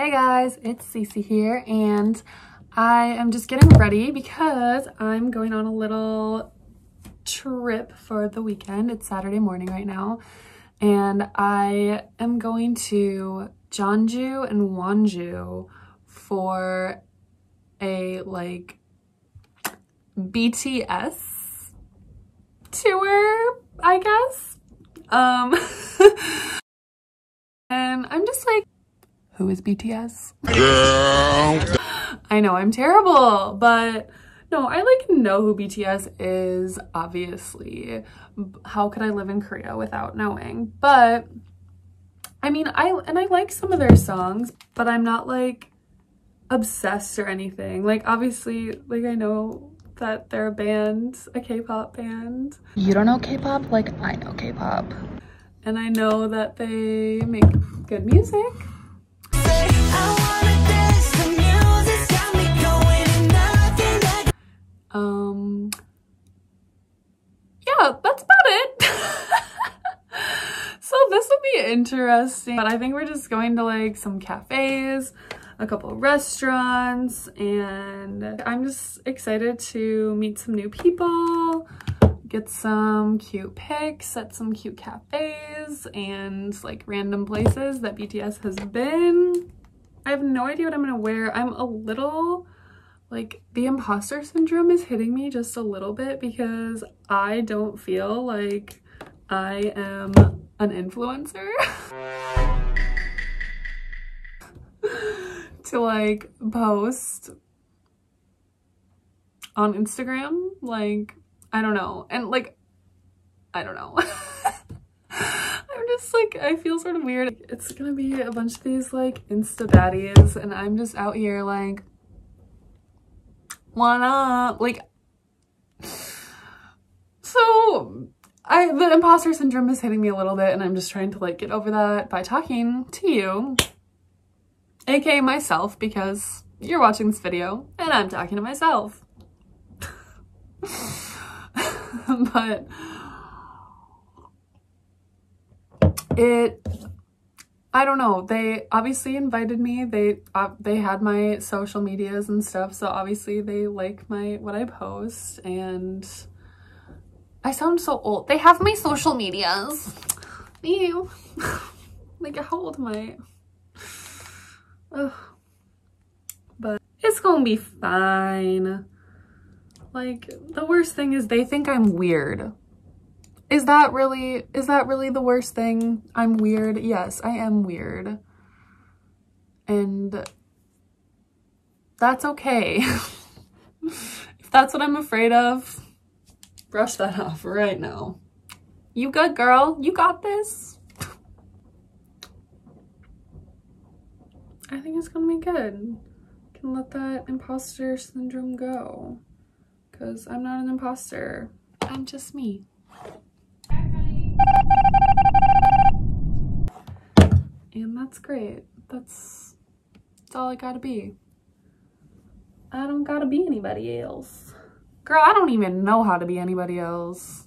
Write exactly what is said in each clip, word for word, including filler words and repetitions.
Hey guys, it's Cece here, and I am just getting ready because I'm going on a little trip for the weekend. It's Saturday morning right now, and I am going to Jeonju and Wanju for a like B T S tour, I guess. Um, and I'm just like, who is B T S? Girl. I know I'm terrible, but no, I like know who B T S is, obviously. How could I live in Korea without knowing? But I mean, I and I like some of their songs, but I'm not like obsessed or anything. Like obviously, like I know that they're a band, a K-pop band. You don't know K-pop? Like I know K-pop. And I know that they make good music. Um, yeah, that's about it. So this will be interesting, but I think we're just going to like some cafes, a couple restaurants, and I'm just excited to meet some new people, get some cute pics at some cute cafes and like random places that B T S has been. I have no idea what I'm gonna wear. I'm a little like the imposter syndrome is hitting me just a little bit because I don't feel like I am an influencer to like post on Instagram. Like, I don't know. And like, I don't know. I'm just like, I feel sort of weird. It's gonna be a bunch of these like Insta baddies and I'm just out here like, what up? Like, so I, the imposter syndrome is hitting me a little bit and I'm just trying to like get over that by talking to you, aka myself, because you're watching this video and I'm talking to myself. But it, I don't know, they obviously invited me, they uh, they had my social medias and stuff, so obviously they like my what I post, and I sound so old. They have my social medias. Ew. Like, how old am I? Ugh. But it's gonna be fine. Like, the worst thing is they think I'm weird. Is that really, is that really the worst thing? I'm weird. Yes, I am weird. And that's okay. If that's what I'm afraid of, brush that off right now. You good, girl? You got this? I think it's gonna be good. I can let that imposter syndrome go. 'Cause I'm not an imposter. I'm just me. And that's great. That's, that's all I gotta be. I don't gotta be anybody else. Girl, I don't even know how to be anybody else.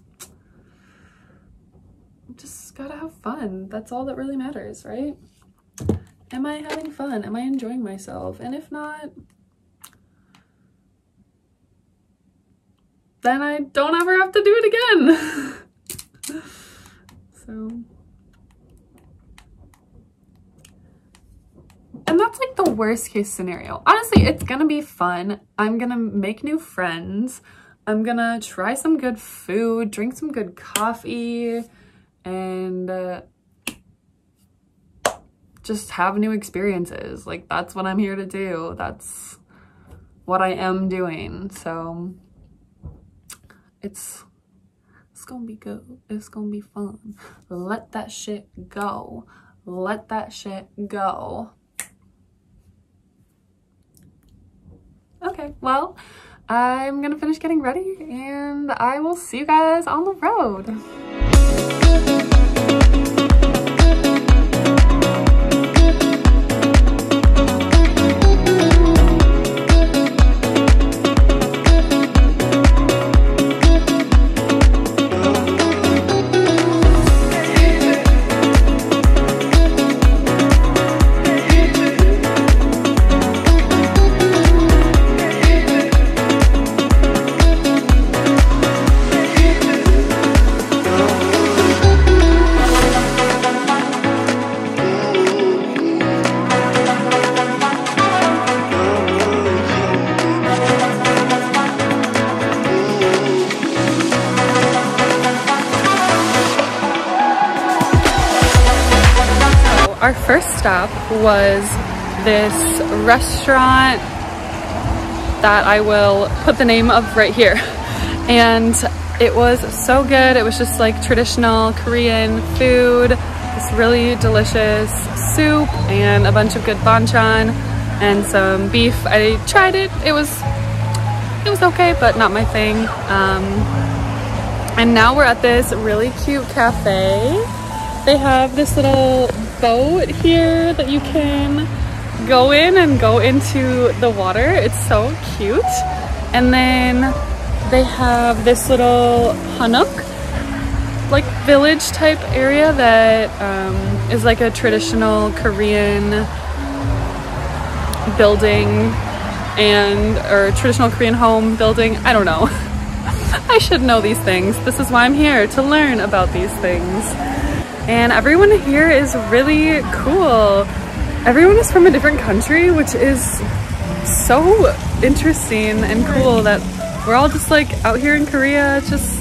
Just gotta have fun. That's all that really matters, right? Am I having fun? Am I enjoying myself? And if not, then I don't ever have to do it again. So. And that's like the worst case scenario. Honestly, it's gonna be fun. I'm gonna make new friends. I'm gonna try some good food, drink some good coffee, and uh, just have new experiences. Like, that's what I'm here to do. That's what I am doing. So it's, it's gonna be good. It's gonna be fun. Let that shit go. Let that shit go. Okay, well, I'm gonna finish getting ready and I will see you guys on the road. Our first stop was this restaurant that I will put the name of right here. And it was so good. It was just like traditional Korean food, this really delicious soup and a bunch of good banchan and some beef. I tried it. It was it was okay, but not my thing. Um, and now we're at this really cute cafe. They have this little boat here that you can go in and go into the water. It's so cute. And then they have this little hanok, like village type area that um, is like a traditional Korean building and or traditional Korean home building. I don't know. I should know these things. This is why I'm here, to learn about these things. And everyone here is really cool. Everyone is from a different country, which is so interesting and cool that we're all just like out here in Korea, just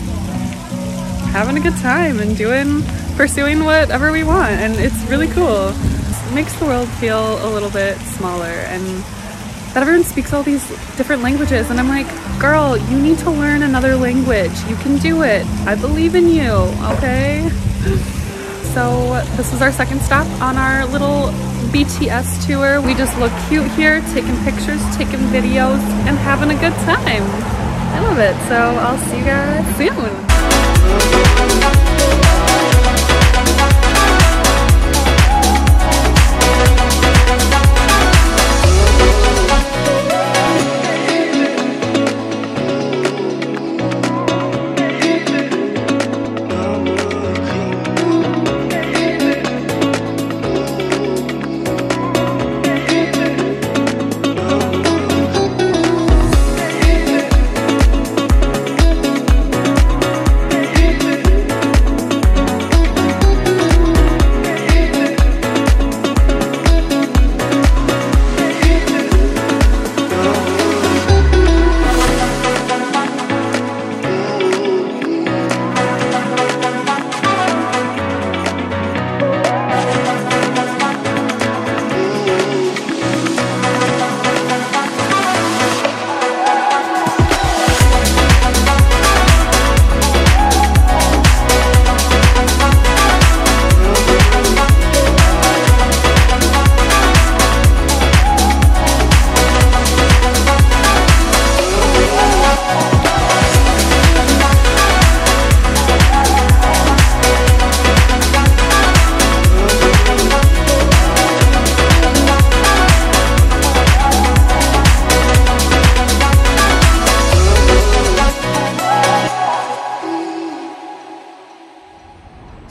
having a good time and doing, pursuing whatever we want. And it's really cool. It makes the world feel a little bit smaller, and that everyone speaks all these different languages. And I'm like, girl, you need to learn another language. You can do it. I believe in you, okay? So this is our second stop on our little B T S tour. We just look cute here, taking pictures, taking videos, and having a good time. I love it. So I'll see you guys soon.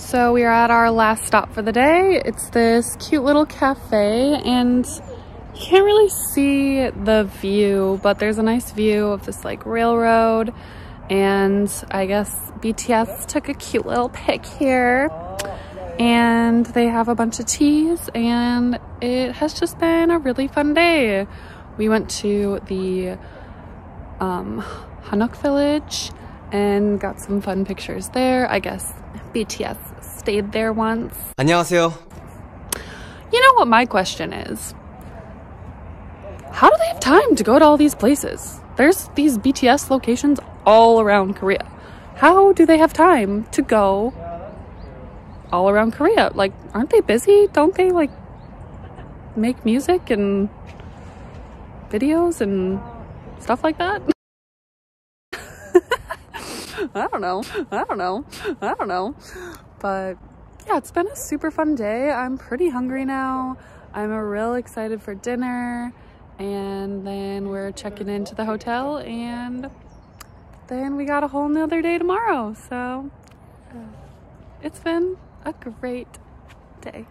So we are at our last stop for the day. It's this cute little cafe, and you can't really see the view, but there's a nice view of this like railroad, and I guess B T S took a cute little pic here. And they have a bunch of teas, and it has just been a really fun day. We went to the um, Hanok village and got some fun pictures there. I guess B T S stayed there once. 안녕하세요. You know what my question is? How do they have time to go to all these places? There's these B T S locations all around Korea. How do they have time to go all around Korea? Like, aren't they busy? Don't they like make music and videos and stuff like that? I don't know. I don't know. I don't know. But yeah, it's been a super fun day. I'm pretty hungry now. I'm real excited for dinner. And then we're checking into the hotel. And then we got a whole nother day tomorrow. So it's been a great day.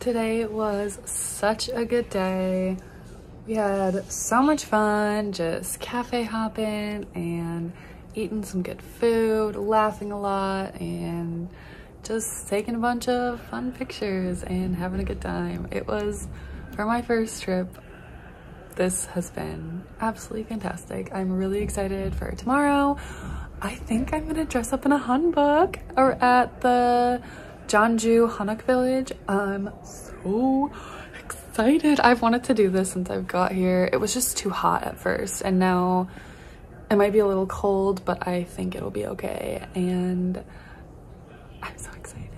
Today was such a good day. We had so much fun, just cafe hopping and eating some good food, laughing a lot, and just taking a bunch of fun pictures and having a good time. It was for my first trip. This has been absolutely fantastic. I'm really excited for tomorrow. I think I'm gonna dress up in a hanbok or at the Jeonju Hanok Village. I'm so excited. I've wanted to do this since I've got here. It was just too hot at first, and now it might be a little cold, but I think it'll be okay. And I'm so excited.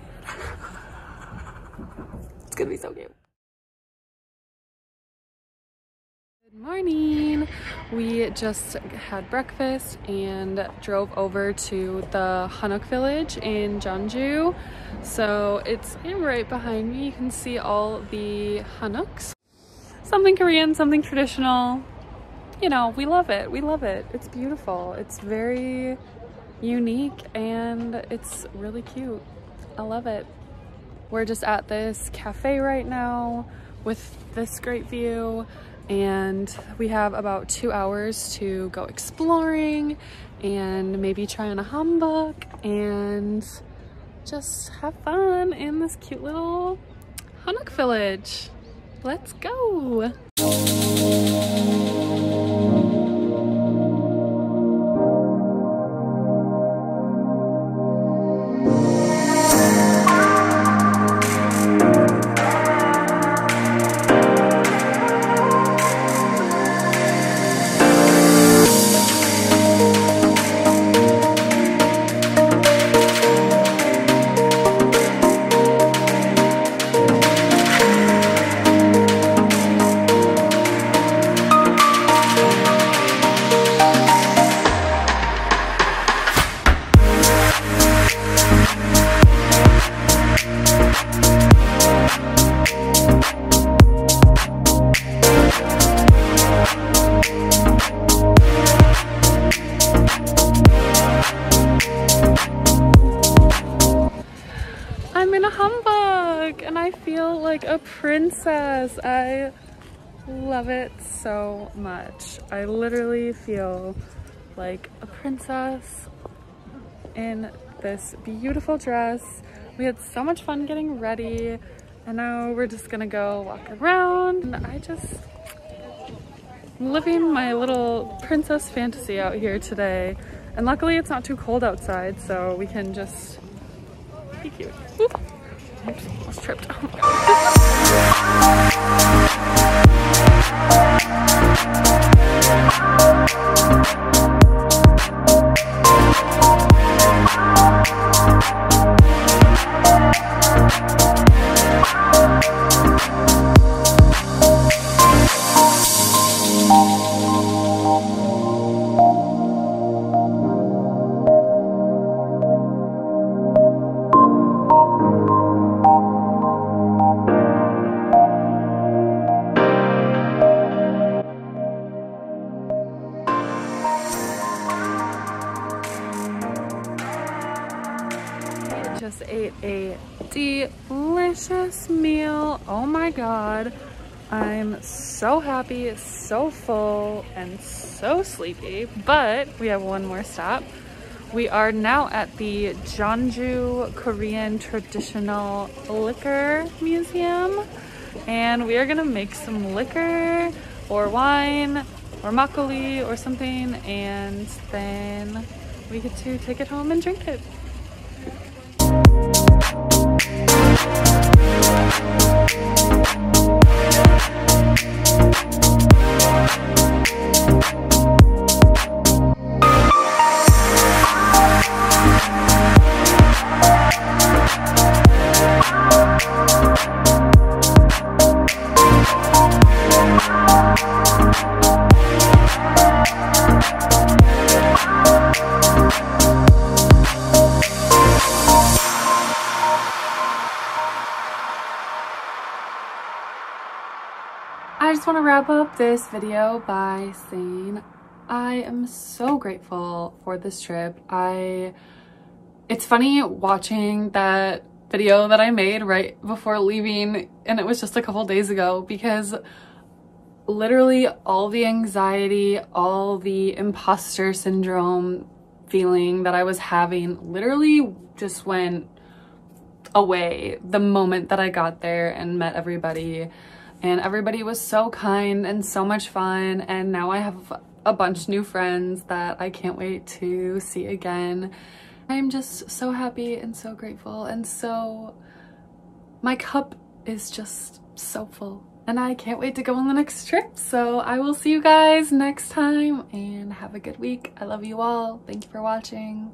It's gonna be so cute. Good morning. We just had breakfast and drove over to the Hanok Village in Jeonju. So it's right behind me. You can see all the Hanoks. Something Korean, something traditional. You know, we love it. We love it. It's beautiful. It's very unique and it's really cute. I love it. We're just at this cafe right now with this great view, and we have about two hours to go exploring and maybe try on a hanbok and just have fun in this cute little Hanok village. Let's go. Princess. I love it so much. I literally feel like a princess in this beautiful dress. We had so much fun getting ready, and now we're just gonna go walk around. And I just living my little princess fantasy out here today, and luckily it's not too cold outside, so we can just be cute. Oop. Oops, almost tripped. Just ate a delicious meal. Oh my god, I'm so happy, so full, and so sleepy, but we have one more stop. We are now at the Jeonju Korean Traditional Liquor Museum, and we are gonna make some liquor or wine or makgeolli or something, and then we get to take it home and drink it. I just want to wrap up this video by saying I am so grateful for this trip. I it's funny watching that video that I made right before leaving, and it was just a couple days ago, because literally all the anxiety, all the imposter syndrome feeling that I was having literally just went away the moment that I got there and met everybody, and everybody was so kind and so much fun, and now I have a bunch of new friends that I can't wait to see again. I'm just so happy and so grateful, and so my cup is just so full, and I can't wait to go on the next trip. So I will see you guys next time, and have a good week. I love you all. Thank you for watching.